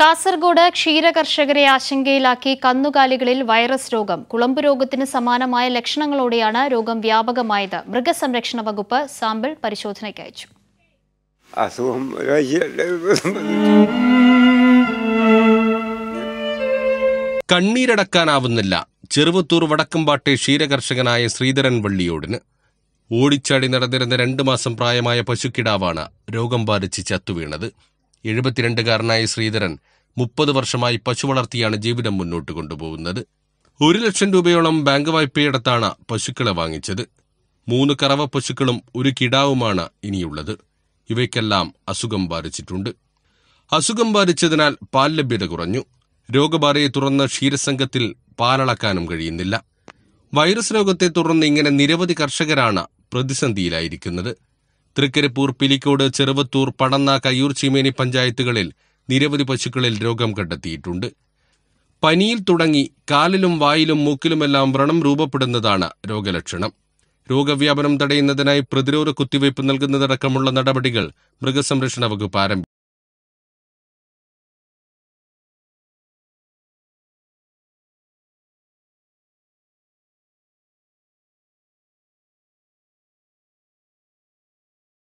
Kasaragod ക്ഷീരകർഷകരെ ആശങ്കയിലാക്കി കന്നുകാലികളിൽ virus രോഗം. കുളമ്പ് രോഗത്തിന് സമാനമായ ലക്ഷണങ്ങളോടെയാണ് രോഗം വ്യാപകമായത്. മൃഗസംരക്ഷണ വകുപ്പ് സാമ്പിൾ പരിശോധനയ്ക്ക് അയച്ചു. കണ്ണീരടക്കാനാവുന്നില്ല. ചെറുവത്തൂർ വടക്കമ്പാട്ടെ ക്ഷീരകർഷകനായ ശ്രീധരൻ വള്ളിയോടിന് ഓടിച്ചാടി നടന്നിരുന്ന 2 മാസം പ്രായമായ പശുക്കിടാവാണ് രോഗം ബാധിച്ച് ചത്തുവീണത്. 72-കാരനായ ശ്രീധരൻ 30 വർഷമായി പശു വളർത്തിയാണ് ജീവിതം മുന്നോട്ട് കൊണ്ടുപോകുന്നത്. 1 ലക്ഷം രൂപയോളം ബാങ്ക് വായ്പയെടുത്താണ് പശുക്കളെ വാങ്ങിച്ചത്. 3 കറവ പശുക്കളും 1 കിടാവുമാണ് ഇനിയുള്ളത്. ഇവയ്ക്കെല്ലാം അസുഖം ബാധിച്ചിട്ടുണ്ട്. അസുഖം ബാധിച്ചതിനാൽ പാൽ ലഭ്യത കുറഞ്ഞു. രോഗബാധയെ തുടർന്ന് ക്ഷീരസംഘത്തിൽ പാലളക്കാനും കഴിയുന്നില്ല. വൈറസ് രോഗത്തെ തുടർന്ന് ഇങ്ങനെ നിരവധി കർഷകരാണ് പ്രതിസന്ധിയിലായിരിക്കുന്നത്. തൃക്കരിപ്പൂർ, പിലിക്കോട്, ചെറുവത്തൂർ, പടന്ന, കയ്യൂർ, ചീമേനി പഞ്ചായത്തുകളിൽ നിരവധി പശുക്കളിൽ രോഗം കണ്ടെത്തിയിട്ടുണ്ട്. പനിയിൽ തുടങ്ങി കാലിലും വായിലും മൂക്കിലുമെല്ലാം വ്രണം രൂപപ്പെടുന്നതാണ് രോഗലക്ഷണം. രോഗവ്യാപനം തടയുന്നതിനായി പ്രതിരോധ കുത്തിവയ്പ് നൽകുന്നതടക്കമുള്ള നടപടികൾ മൃഗസംരക്ഷണ വകുപ്പ് ആരംഭിച്ചു.